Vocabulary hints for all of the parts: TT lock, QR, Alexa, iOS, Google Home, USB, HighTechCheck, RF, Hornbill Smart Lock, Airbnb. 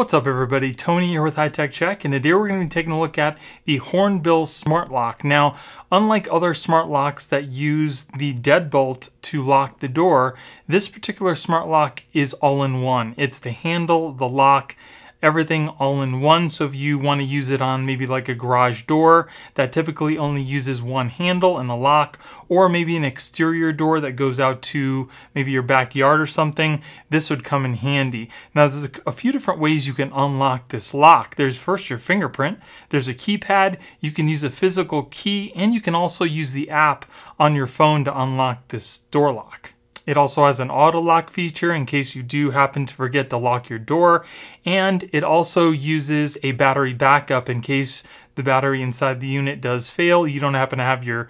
What's up everybody, Tony here with HighTechCheck, and today we're going to be taking a look at the Hornbill Smart Lock. Now, unlike other smart locks that use the deadbolt to lock the door, this particular smart lock is all in one. It's the handle, the lock, everything all in one. So if you want to use it on maybe like a garage door that typically only uses one handle and a lock, or maybe an exterior door that goes out to maybe your backyard or something, this would come in handy. Now there's a few different ways you can unlock this lock. There's first your fingerprint, there's a keypad, you can use a physical key, and you can also use the app on your phone to unlock this door lock. It also has an auto lock feature in case you do happen to forget to lock your door. And it also uses a battery backup in case the battery inside the unit does fail. You don't happen to have your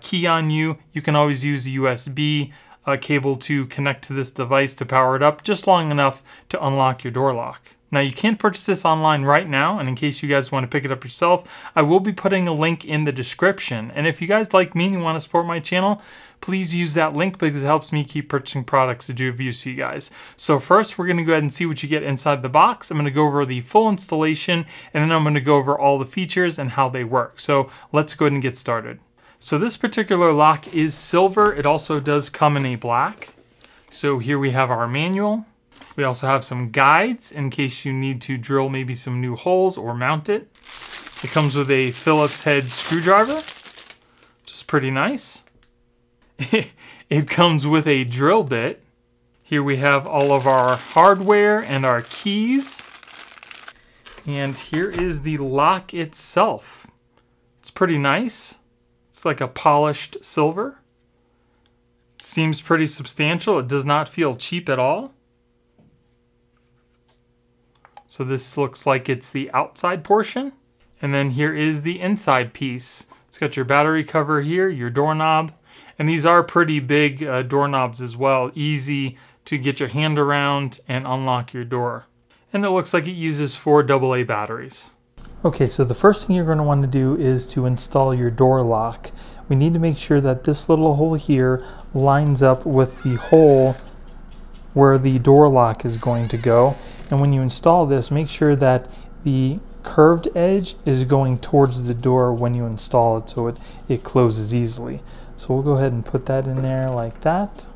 key on you. You can always use a USB cable to connect to this device to power it up just long enough to unlock your door lock. Now you can't purchase this online right now, and in case you guys want to pick it up yourself, I will be putting a link in the description. And if you guys like me and you want to support my channel, please use that link because it helps me keep purchasing products to do reviews to you guys. So first, we're going to go ahead and see what you get inside the box. I'm going to go over the full installation, and then I'm going to go over all the features and how they work. So let's go ahead and get started. So this particular lock is silver. It also does come in a black. So here we have our manual. We also have some guides in case you need to drill maybe some new holes or mount it. It comes with a Phillips head screwdriver, which is pretty nice. It comes with a drill bit. Here we have all of our hardware and our keys. And here is the lock itself. It's pretty nice. It's like a polished silver. It seems pretty substantial. It does not feel cheap at all. So this looks like it's the outside portion. And then here is the inside piece. It's got your battery cover here, your doorknob. And these are pretty big doorknobs as well. Easy to get your hand around and unlock your door. And it looks like it uses 4 AA batteries. Okay, so the first thing you're going to want to do is to install your door lock. We need to make sure that this little hole here lines up with the hole where the door lock is going to go. And when you install this, make sure that the curved edge is going towards the door when you install it so it closes easily. So we'll go ahead and put that in there like that.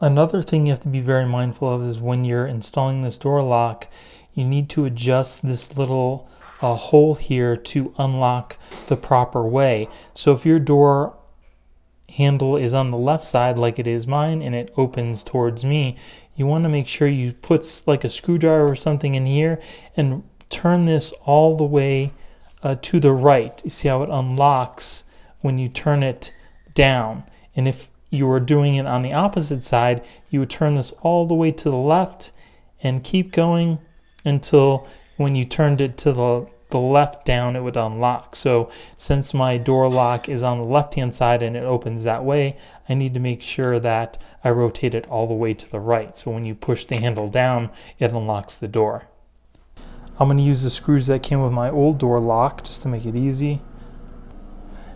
Another thing you have to be very mindful of is when you're installing this door lock, you need to adjust this little hole here to unlock the proper way. So if your door handle is on the left side like it is mine and it opens towards me, you want to make sure you put like a screwdriver or something in here and turn this all the way to the right. You see how it unlocks when you turn it down. And if you were doing it on the opposite side, you would turn this all the way to the left and keep going until when you turned it to the left down, it would unlock. So since my door lock is on the left hand side and it opens that way, I need to make sure that I rotate it all the way to the right. So when you push the handle down, it unlocks the door. I'm going to use the screws that came with my old door lock just to make it easy.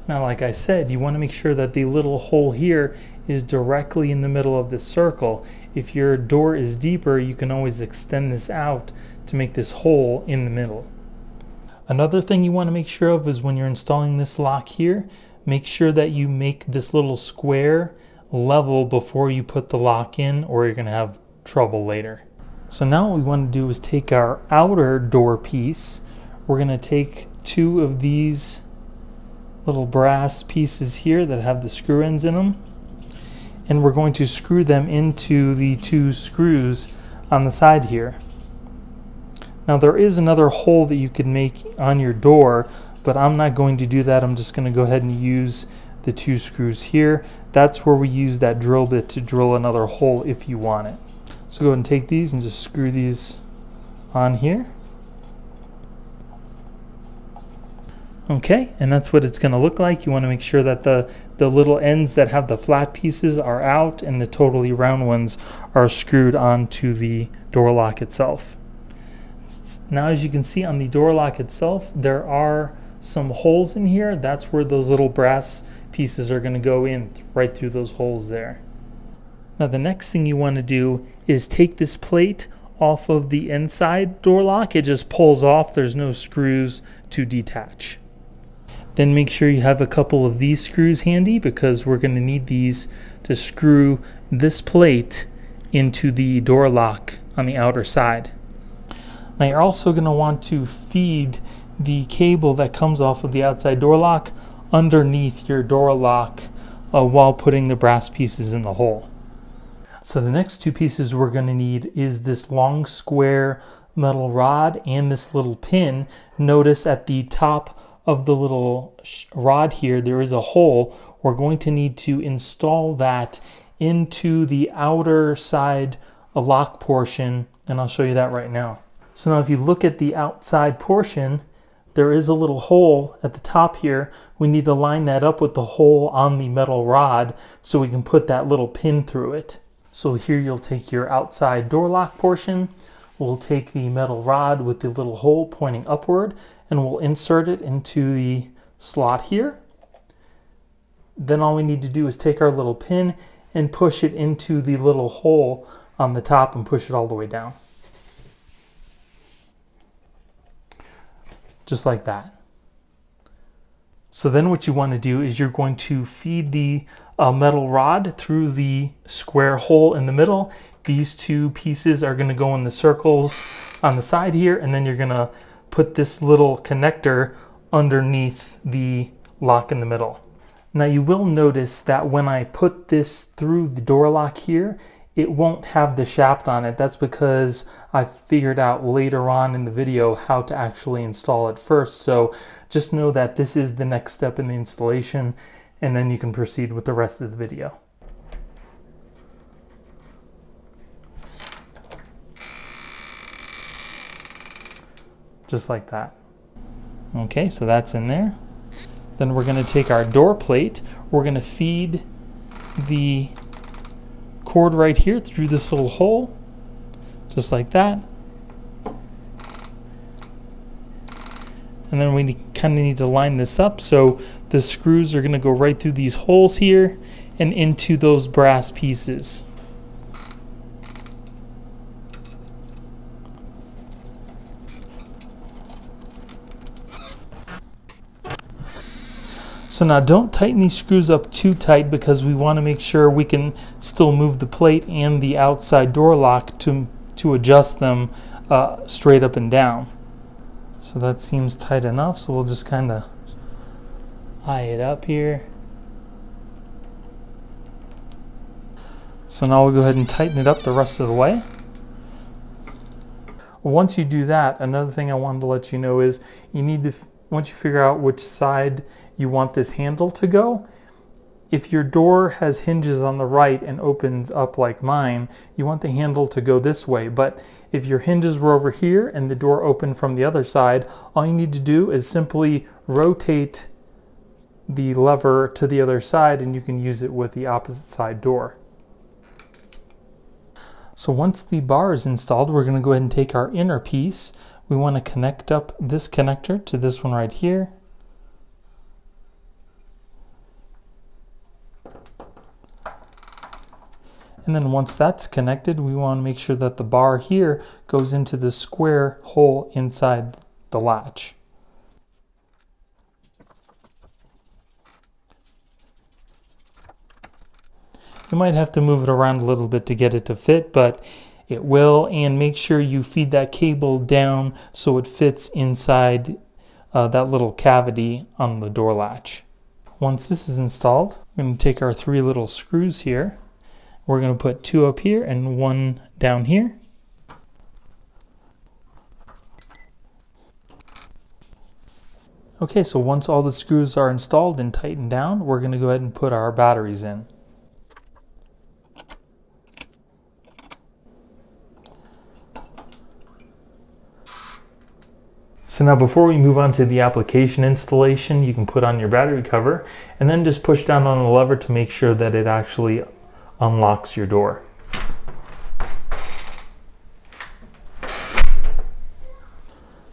Now, like I said, you want to make sure that the little hole here is directly in the middle of the circle. If your door is deeper, you can always extend this out to make this hole in the middle. Another thing you want to make sure of is when you're installing this lock here, make sure that you make this little square level before you put the lock in, or you're going to have trouble later. So now what we want to do is take our outer door piece. We're going to take 2 of these little brass pieces here that have the screw ends in them, and we're going to screw them into the 2 screws on the side here. Now there is another hole that you could make on your door, but I'm not going to do that. I'm just going to go ahead and use the 2 screws here. That's where we use that drill bit to drill another hole if you want it. So go ahead and take these and just screw these on here. Okay, and that's what it's going to look like. You want to make sure that the little ends that have the flat pieces are out and the totally round ones are screwed onto the door lock itself. Now, as you can see on the door lock itself, there are some holes in here. That's where those little brass pieces are going to go in, right through those holes there. Now, the next thing you want to do is take this plate off of the inside door lock. It just pulls off. There's no screws to detach. Then make sure you have a couple of these screws handy, because we're going to need these to screw this plate into the door lock on the outer side. Now you're also going to want to feed the cable that comes off of the outside door lock underneath your door lock while putting the brass pieces in the hole. So the next two pieces we're going to need is this long square metal rod and this little pin. Notice at the top of the little rod here there is a hole. We're going to need to install that into the outer side lock portion, and I'll show you that right now. So now if you look at the outside portion, there is a little hole at the top here. We need to line that up with the hole on the metal rod so we can put that little pin through it. So here you'll take your outside door lock portion, we'll take the metal rod with the little hole pointing upward, and we'll insert it into the slot here. Then all we need to do is take our little pin and push it into the little hole on the top and push it all the way down. Just like that. So then what you want to do is you're going to feed the metal rod through the square hole in the middle. These two pieces are going to go in the circles on the side here, and then you're going to put this little connector underneath the lock in the middle. Now you will notice that when I put this through the door lock here, it won't have the shaft on it. That's because I figured out later on in the video how to actually install it first. So just know that this is the next step in the installation, and then you can proceed with the rest of the video. Just like that. Okay, so that's in there. Then we're going to take our door plate. We're going to feed the cord right here through this little hole, just like that. And then we kind of need to line this up, so the screws are going to go right through these holes here and into those brass pieces. So now don't tighten these screws up too tight, because we want to make sure we can still move the plate and the outside door lock to adjust them straight up and down. So that seems tight enough, so we'll just kind of eye it up here. So now we'll go ahead and tighten it up the rest of the way. Once you do that, another thing I wanted to let you know is you need to, once you figure out which side you want this handle to go, if your door has hinges on the right and opens up like mine, you want the handle to go this way. But if your hinges were over here and the door opened from the other side, all you need to do is simply rotate the lever to the other side, and you can use it with the opposite side door. So once the bar is installed, we're going to go ahead and take our inner piece. We want to connect up this connector to this one right here. And then once that's connected, we want to make sure that the bar here goes into the square hole inside the latch. You might have to move it around a little bit to get it to fit, but it will, and make sure you feed that cable down so it fits inside that little cavity on the door latch. Once this is installed, we're going to take our three little screws here. We're going to put two up here and one down here. Okay, so once all the screws are installed and tightened down, we're going to go ahead and put our batteries in. So now before we move on to the application installation, you can put on your battery cover and then just push down on the lever to make sure that it actually unlocks your door.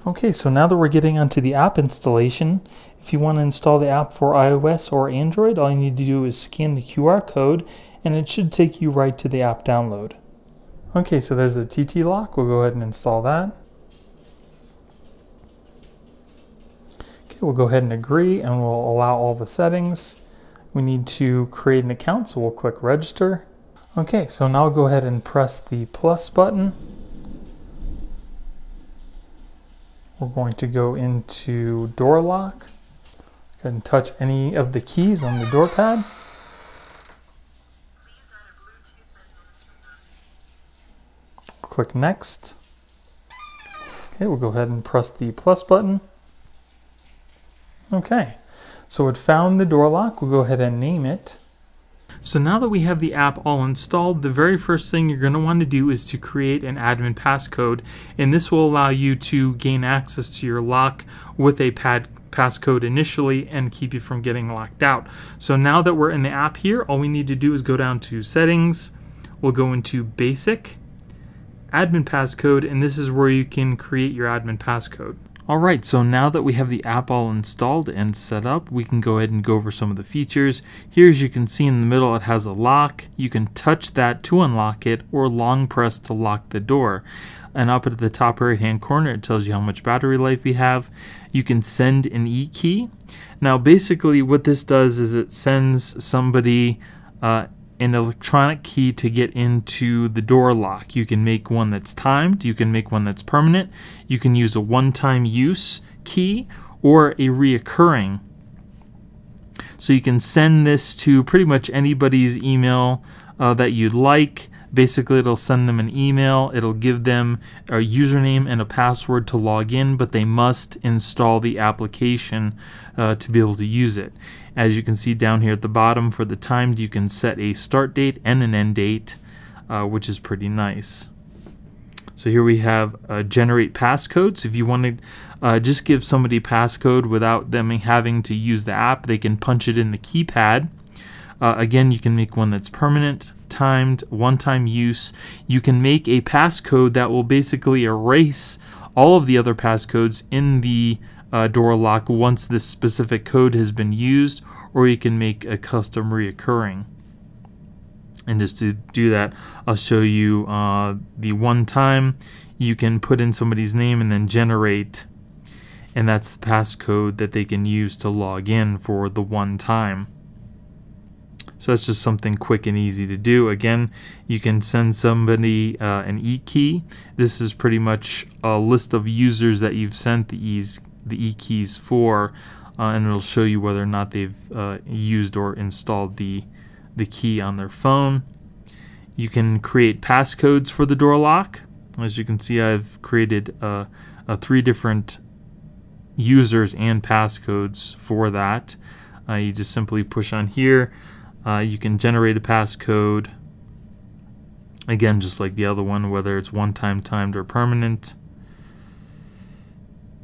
Okay, so now that we're getting onto the app installation, if you want to install the app for iOS or Android, all you need to do is scan the QR code and it should take you right to the app download. Okay, so there's the TT lock. We'll go ahead and install that. Okay, we'll go ahead and agree, and we'll allow all the settings. We need to create an account, so we'll click register. Okay, so now I'll go ahead and press the plus button. We're going to go into door lock. Go ahead and touch any of the keys on the door pad. Click next. Okay, we'll go ahead and press the plus button. Okay, so it found the door lock. We'll go ahead and name it. So now that we have the app all installed, the very first thing you're going to want to do is to create an admin passcode, and this will allow you to gain access to your lock with a passcode initially and keep you from getting locked out. So now that we're in the app here, all we need to do is go down to settings, we'll go into basic, admin passcode, and this is where you can create your admin passcode. Alright, so now that we have the app all installed and set up, we can go ahead and go over some of the features. Here, as you can see in the middle, it has a lock. You can touch that to unlock it or long press to lock the door. And up at the top right hand corner, it tells you how much battery life you have. You can send an e-key. Now basically what this does is it sends somebody an electronic key to get into the door lock. You can make one that's timed, you can make one that's permanent, you can use a one-time use key or a reoccurring. So you can send this to pretty much anybody's email that you'd like. Basically, it'll send them an email, it'll give them a username and a password to log in, but they must install the application to be able to use it. As you can see down here at the bottom, for the timed, you can set a start date and an end date, which is pretty nice. So here we have generate passcodes. If you want to just give somebody passcode without them having to use the app, they can punch it in the keypad. Again, you can make one that's permanent, timed, one-time use. You can make a passcode that will basically erase all of the other passcodes in the door lock once this specific code has been used, or you can make a custom reoccurring. And just to do that, I'll show you the one time. You can put in somebody's name and then generate, and that's the passcode that they can use to log in for the one time. So that's just something quick and easy to do. Again, you can send somebody an e-key. This is pretty much a list of users that you've sent the e-keys for, and it'll show you whether or not they've used or installed the key on their phone. You can create passcodes for the door lock. As you can see, I've created three different users and passcodes for that. You just simply push on here. You can generate a passcode, again just like the other one, whether it's one-time, timed, or permanent.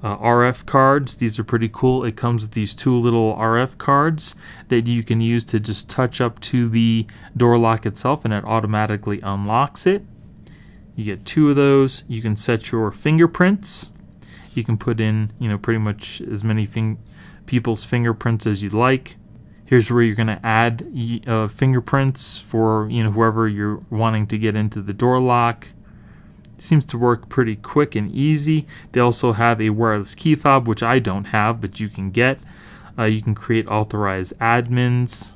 RF cards, these are pretty cool. It comes with these two little RF cards that you can use to just touch up to the door lock itself and it automatically unlocks it. You get two of those. You can set your fingerprints. You can put in, you know, pretty much as many people's fingerprints as you'd like. Here's where you're going to add fingerprints for, you know, whoever you're wanting to get into the door lock. It seems to work pretty quick and easy. They also have a wireless key fob, which I don't have, but you can get. You can create authorized admins.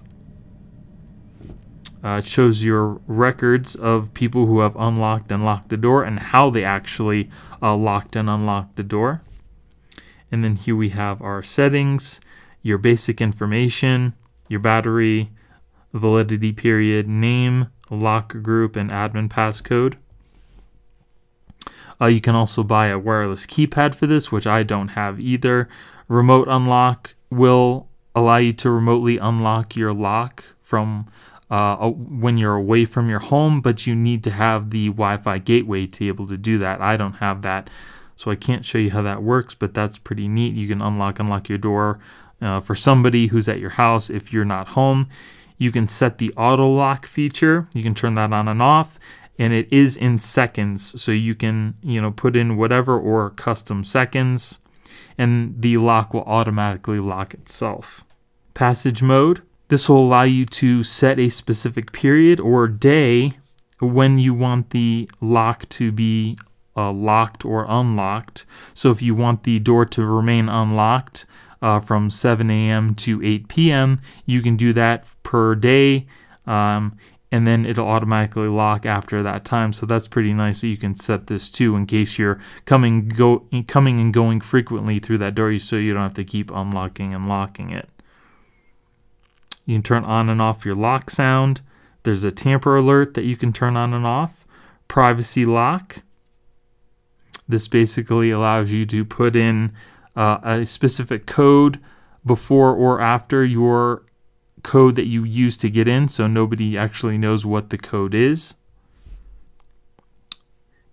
It shows your records of people who have unlocked and locked the door and how they actually locked and unlocked the door. And then here we have our settings, your basic information, your battery, validity period, name, lock group, and admin passcode. You can also buy a wireless keypad for this, which I don't have either. Remote unlock will allow you to remotely unlock your lock from when you're away from your home, but you need to have the Wi-Fi gateway to be able to do that. I don't have that, so I can't show you how that works, but that's pretty neat. You can unlock your door for somebody who's at your house if you're not home. You can set the auto lock feature. You can turn that on and off, and it is in seconds, so you can, you know, put in whatever or custom seconds, and the lock will automatically lock itself. Passage mode. This will allow you to set a specific period or day when you want the lock to be locked or unlocked. So if you want the door to remain unlocked from 7 a.m. to 8 p.m., you can do that per day, and then it'll automatically lock after that time. So that's pretty nice that you can set this too, in case you're coming and going frequently through that door, so you don't have to keep unlocking and locking it. You can turn on and off your lock sound. There's a tamper alert that you can turn on and off. Privacy lock. This basically allows you to put in a specific code before or after your code that you use to get in, so nobody actually knows what the code is.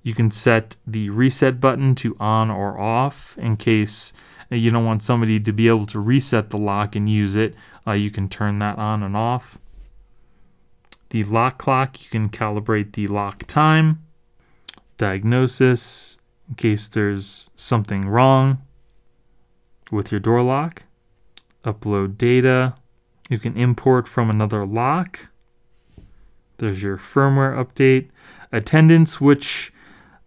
You can set the reset button to on or off in case you don't want somebody to be able to reset the lock and use it. You can turn that on and off. The lock clock, you can calibrate the lock time. Diagnosis, in case there's something wrong with your door lock. Upload data. You can import from another lock. There's your firmware update. Attendance, which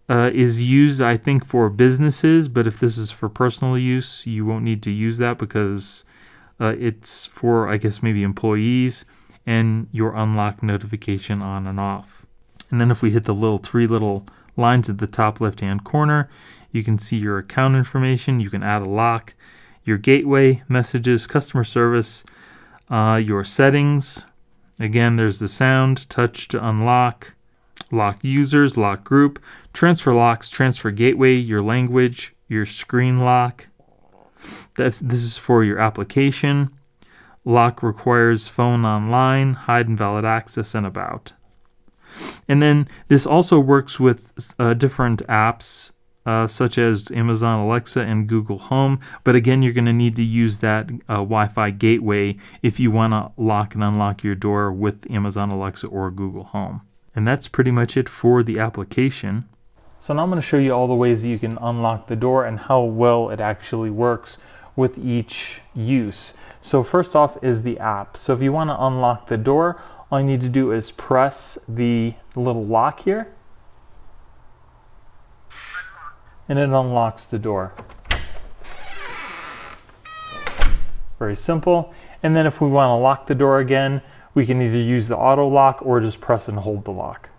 is used, I think, for businesses, but if this is for personal use, you won't need to use that because it's for, I guess, maybe employees, and your unlock notification on and off. And then if we hit the little three lines at the top left-hand corner, you can see your account information, you can add a lock, your gateway, messages, customer service, your settings. Again, there's the sound, touch to unlock, lock users, lock group, transfer locks, transfer gateway, your language, your screen lock. This is for your application. Lock requires phone online, hide invalid access, and about. And then this also works with different apps such as Amazon Alexa and Google Home. But again, you're going to need to use that Wi-Fi gateway if you want to lock and unlock your door with Amazon Alexa or Google Home. And that's pretty much it for the application. So now I'm going to show you all the ways that you can unlock the door and how well it actually works with each use. So first off is the app. So if you want to unlock the door, all you need to do is press the little lock here. And it unlocks the door. Very simple. And then if we want to lock the door again, we can either use the auto lock or just press and hold the lock.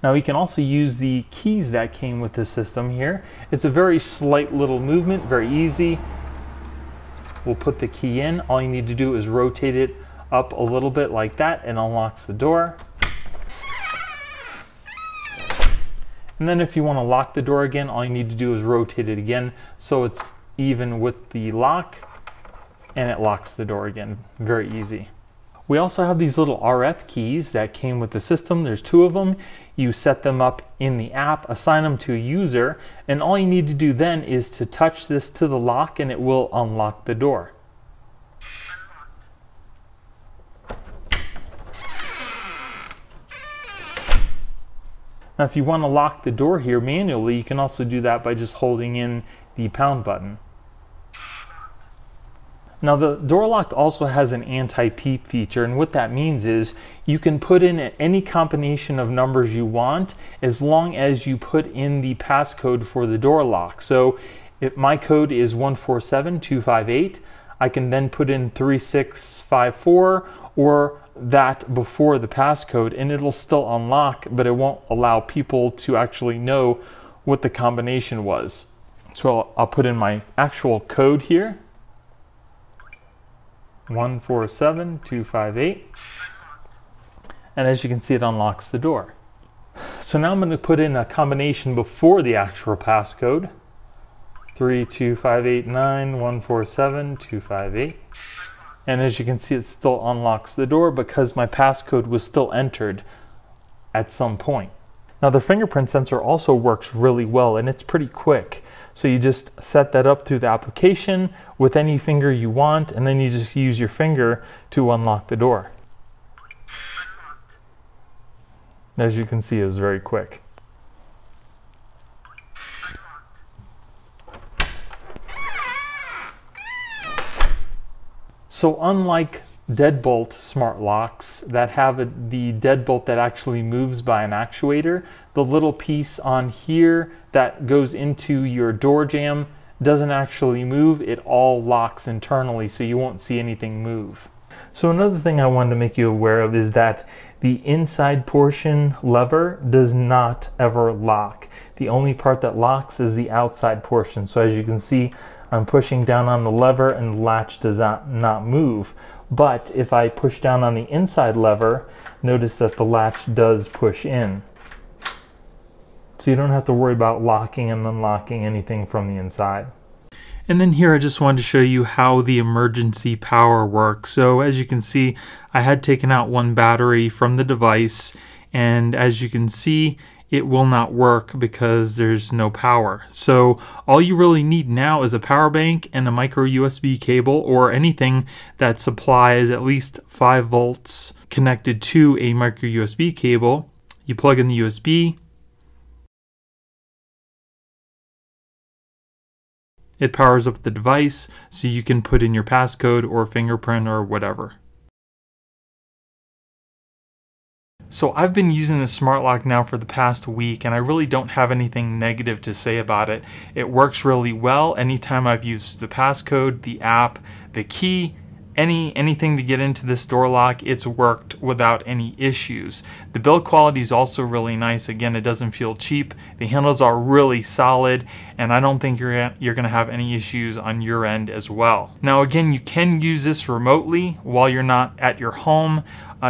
Now you can also use the keys that came with the system here. It's a very slight little movement, very easy. We'll put the key in. All you need to do is rotate it up a little bit like that and unlocks the door. And then if you want to lock the door again, all you need to do is rotate it again so it's even with the lock, and it locks the door again. Very easy. We also have these little RF keys that came with the system. There's two of them. You set them up in the app, assign them to a user, and all you need to do then is to touch this to the lock and it will unlock the door. Now if you want to lock the door here manually, you can also do that by just holding in the pound button. Now the door lock also has an anti-peep feature, and what that means is you can put in any combination of numbers you want as long as you put in the passcode for the door lock. So if my code is 147258, I can then put in 3654 or that before the passcode, and it'll still unlock, but it won't allow people to actually know what the combination was. So I'll put in my actual code here, 147258, and as you can see, it unlocks the door. So now I'm going to put in a combination before the actual passcode, 32589147258. And as you can see, it still unlocks the door because my passcode was still entered at some point. Now the fingerprint sensor also works really well, and it's pretty quick. So you just set that up through the application with any finger you want, and then you just use your finger to unlock the door. As you can see, it was very quick. So unlike deadbolt smart locks that have the deadbolt that actually moves by an actuator, the little piece on here that goes into your door jamb doesn't actually move. It all locks internally, so you won't see anything move. So another thing I wanted to make you aware of is that the inside portion lever does not ever lock. The only part that locks is the outside portion. So as you can see, I'm pushing down on the lever and the latch does not move. But if I push down on the inside lever, notice that the latch does push in. So you don't have to worry about locking and unlocking anything from the inside. And then here I just wanted to show you how the emergency power works. So as you can see, I had taken out one battery from the device, and as you can see, it will not work because there's no power. So all you really need now is a power bank and a micro USB cable, or anything that supplies at least 5 volts connected to a micro USB cable. You plug in the USB, it powers up the device so you can put in your passcode or fingerprint or whatever. So I've been using this smart lock now for the past week, and I really don't have anything negative to say about it. It works really well. Anytime I've used the passcode, the app, the key, anything to get into this door lock, it's worked without any issues. The build quality is also really nice. Again, it doesn't feel cheap. The handles are really solid, and I don't think you're gonna have any issues on your end as well. Now again, you can use this remotely while you're not at your home.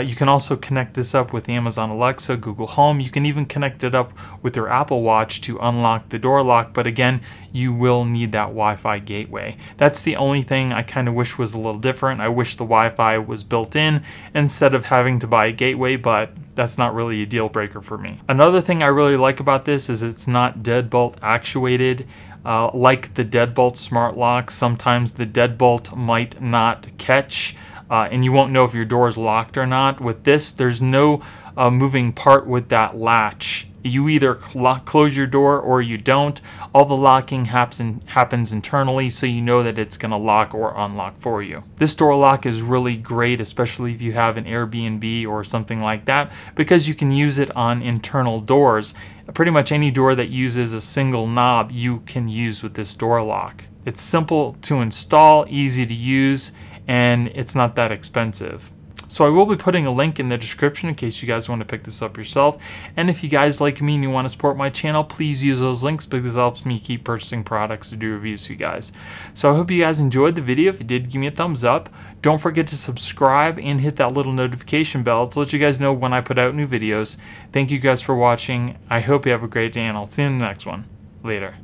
You can also connect this up with Amazon Alexa, Google Home. You can even connect it up with your Apple Watch to unlock the door lock, but again, you will need that Wi-Fi gateway. That's the only thing I kind of wish was a little different. I wish the Wi-Fi was built in instead of having to buy a gateway, but that's not really a deal breaker for me. Another thing I really like about this is it's not deadbolt actuated. Like the deadbolt smart lock, sometimes the deadbolt might not catch. And you won't know if your door is locked or not. With this, there's no moving part with that latch. You either close your door or you don't. All the locking happens internally, so you know that it's going to lock or unlock for you. This door lock is really great, especially if you have an Airbnb or something like that, because you can use it on internal doors. Pretty much any door that uses a single knob, you can use with this door lock. It's simple to install, easy to use, and it's not that expensive. So I will be putting a link in the description in case you guys want to pick this up yourself. And if you guys like me and you want to support my channel, please use those links because it helps me keep purchasing products to do reviews for you guys. So I hope you guys enjoyed the video. If you did, give me a thumbs up. Don't forget to subscribe and hit that little notification bell to let you guys know when I put out new videos. Thank you guys for watching. I hope you have a great day, and I'll see you in the next one. Later.